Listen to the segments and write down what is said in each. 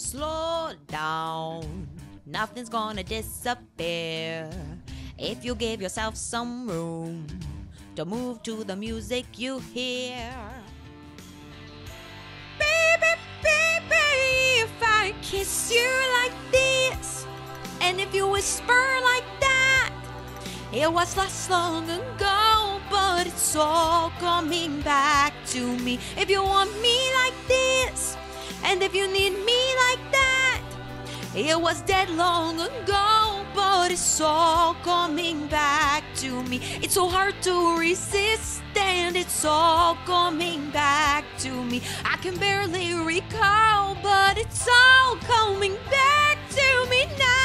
Slow down, nothing's gonna disappear if you give yourself some room to move to the music you hear. Baby, baby, if I kiss you like this, and if you whisper like that, it was lost long ago, but it's all coming back to me. If you want me like this, and if you need me like that, it was dead long ago, but it's all coming back to me. It's so hard to resist, and it's all coming back to me. I can barely recall, but it's all coming back to me now.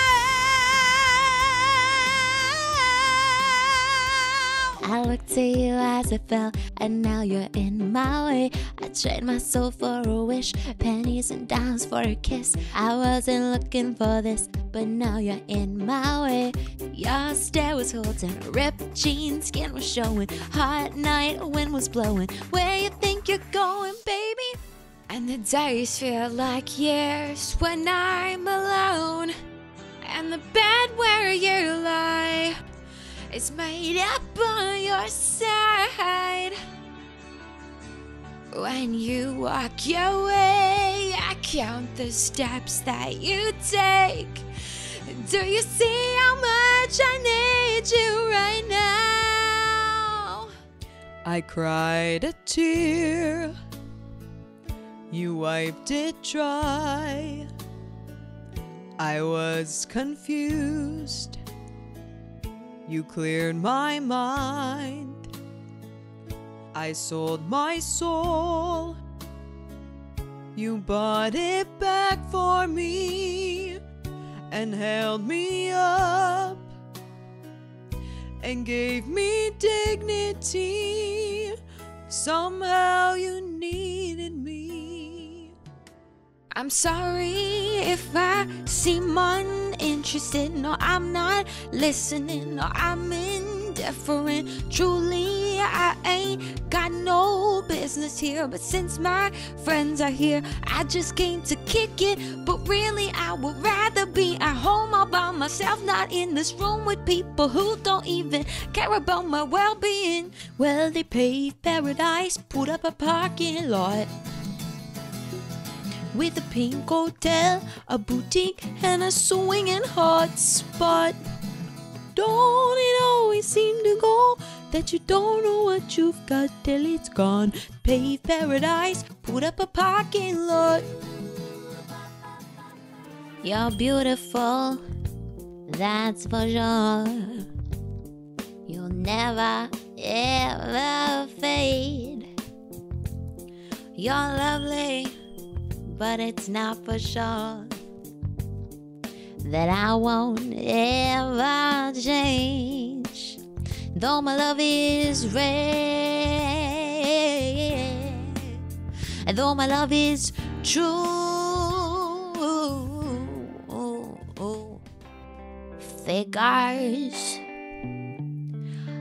I looked to you as I fell, and now you're in my way. I trade my soul for a wish, pennies and dimes for a kiss. I wasn't looking for this, but now you're in my way. Your stare was cold and ripped jeans, skin was showing. Hot night, wind was blowing. Where you think you're going, baby? And the days feel like years when I'm alone, and the bed where you lie is made up on your side. When you walk your way, I count the steps that you take. Do you see how much I need you right now? I cried a tear, you wiped it dry. I was confused, you cleared my mind. I sold my soul, you bought it back for me, and held me up, and gave me dignity. Somehow you needed me. I'm sorry if I seem uninterested, no, I'm not listening, no, I'm indifferent. Truly, I ain't got no business here, but since my friends are here, I just came to kick it. But really, I would rather be at home all by myself, not in this room with people who don't even care about my well-being. Well, they paved paradise, put up a parking lot with a pink hotel, a boutique, and a swinging hot spot. Don't it always seem to go that you don't know what you've got till it's gone? Paved paradise, put up a parking lot. You're beautiful, that's for sure. You'll never, ever fade. You're lovely, but it's not for sure that I won't ever change, though my love is red, and though my love is true. Figures,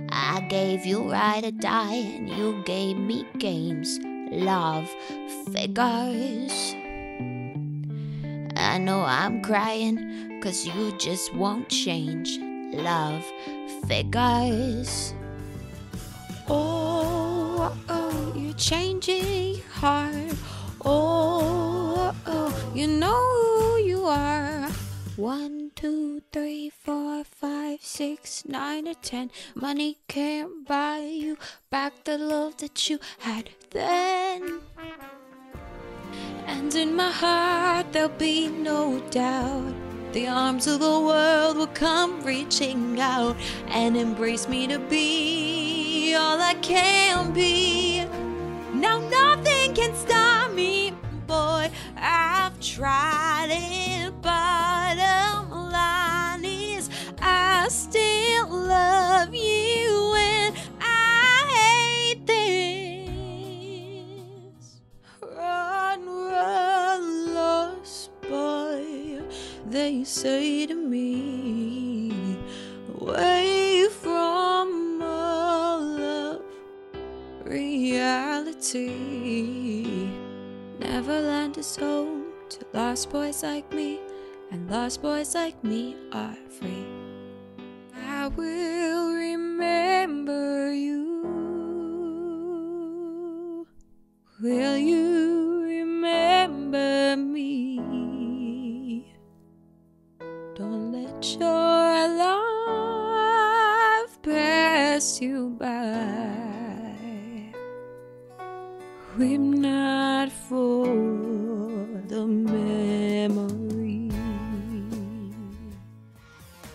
I gave you ride or die, and you gave me games, love. Figures, I know I'm crying, cause you just won't change, love. Figures. Oh, oh, you're changing your heart. Oh, oh, you know who you are. 1, 2, 3, 4, 5, 6, 9, or 10. Money can't buy you back the love that you had then. And in my heart there'll be no doubt, the arms of the world will come reaching out and embrace me to be all I can be. Now nothing can stop me, boy, I've tried it. Bottom line is I still love you, and I hate this. Run, lost boy, they say to me, away from all of reality. Neverland is home to lost boys like me, and lost boys like me are free. I will remember you. Will you remember me? Don't let your love pass you by. Weep not for the memory.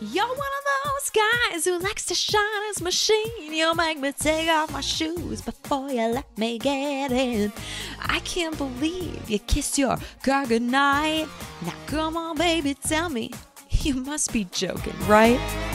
You're one of those guys who likes to shine his machine. You'll make me take off my shoes before you let me get in. I can't believe you kissed your girl goodnight. Now come on baby, tell me, you must be joking, right?